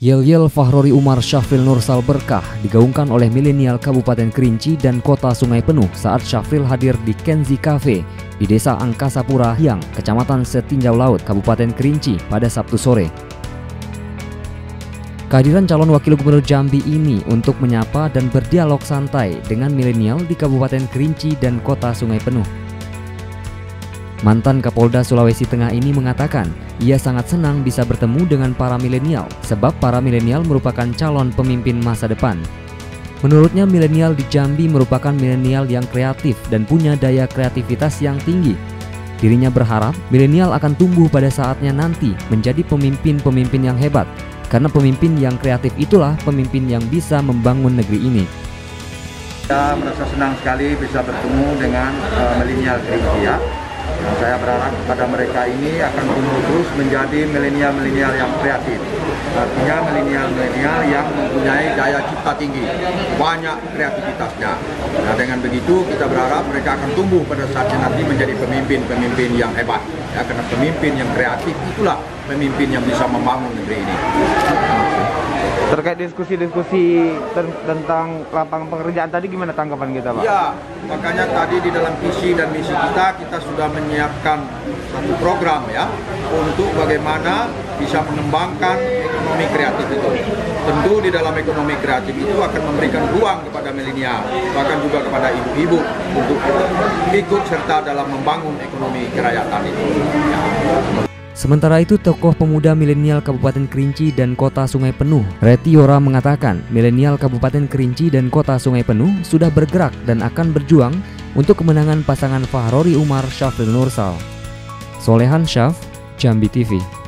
Yel-yel Fahrori Umar Syafril Nursal berkah digaungkan oleh milenial Kabupaten Kerinci dan Kota Sungai Penuh saat Syafril hadir di Kenzi Cafe di Desa Angkasa Pura, Hyang, Kecamatan Setinjau Laut, Kabupaten Kerinci pada Sabtu sore. Kehadiran calon wakil gubernur Jambi ini untuk menyapa dan berdialog santai dengan milenial di Kabupaten Kerinci dan Kota Sungai Penuh. Mantan Kapolda Sulawesi Tengah ini mengatakan ia sangat senang bisa bertemu dengan para milenial sebab para milenial merupakan calon pemimpin masa depan. Menurutnya milenial di Jambi merupakan milenial yang kreatif dan punya daya kreativitas yang tinggi. Dirinya berharap milenial akan tumbuh pada saatnya nanti menjadi pemimpin-pemimpin yang hebat karena pemimpin yang kreatif itulah pemimpin yang bisa membangun negeri ini. Saya merasa senang sekali bisa bertemu dengan milenial Kerinci, ya. Saya berharap pada mereka ini akan tumbuh terus menjadi milenial-milenial yang kreatif. Artinya milenial-milenial yang mempunyai daya cipta tinggi, banyak kreativitasnya. Nah, dengan begitu kita berharap mereka akan tumbuh pada saatnya nanti menjadi pemimpin-pemimpin yang hebat. Ya, karena pemimpin yang kreatif itulah pemimpin yang bisa membangun negeri ini. Terkait diskusi-diskusi tentang lapangan pekerjaan tadi gimana tanggapan kita, Pak? Ya, makanya tadi di dalam visi dan misi kita sudah menyiapkan satu program ya untuk bagaimana bisa mengembangkan ekonomi kreatif itu. Tentu di dalam ekonomi kreatif itu akan memberikan ruang kepada milenial, bahkan juga kepada ibu-ibu untuk ikut serta dalam membangun ekonomi kerakyatan itu. Ya. Sementara itu, tokoh pemuda milenial Kabupaten Kerinci dan Kota Sungai Penuh, Reti Yora mengatakan milenial Kabupaten Kerinci dan Kota Sungai Penuh sudah bergerak dan akan berjuang untuk kemenangan pasangan Fahrori Umar Syafril Nursal. Solehan Syaf, Jambi TV.